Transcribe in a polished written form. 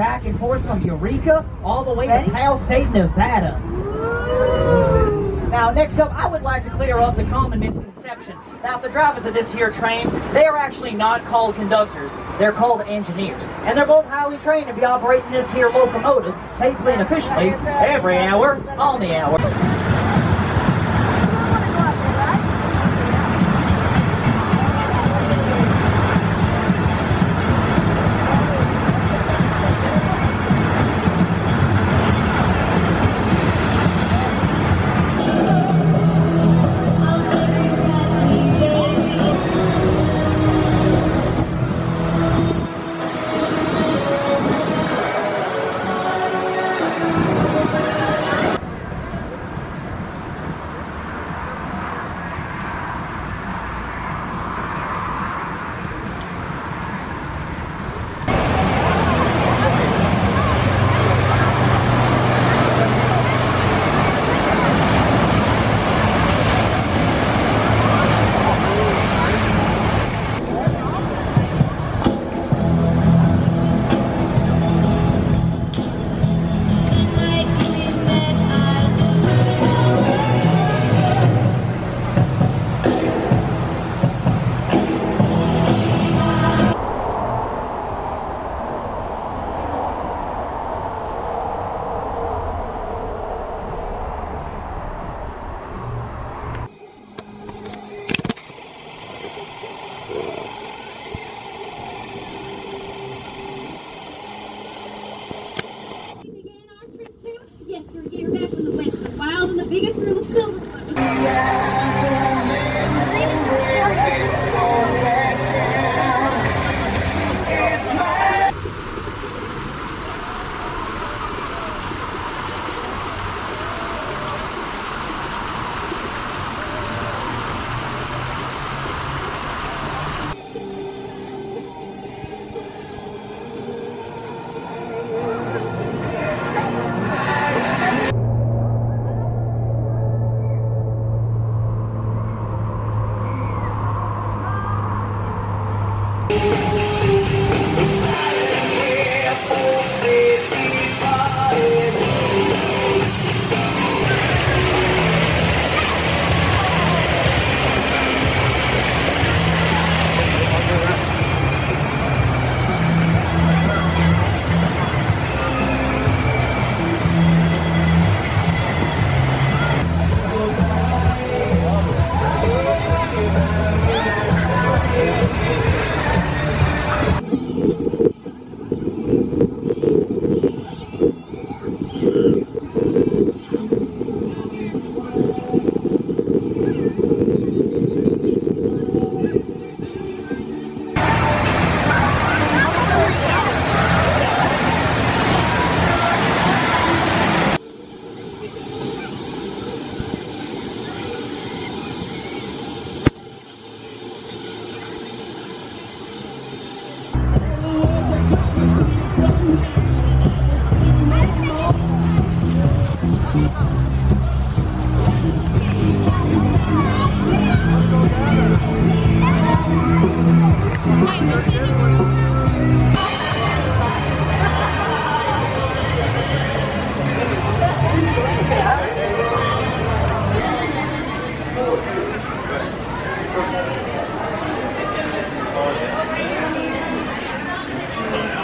back and forth from Eureka all the way to Pal State, Nevada. Now, next up, I would like to clear up the common misconception. Now, the drivers of this here train, they are actually not called conductors. They're called engineers. And they're both highly trained to be operating this here locomotive safely and efficiently every hour on the hour.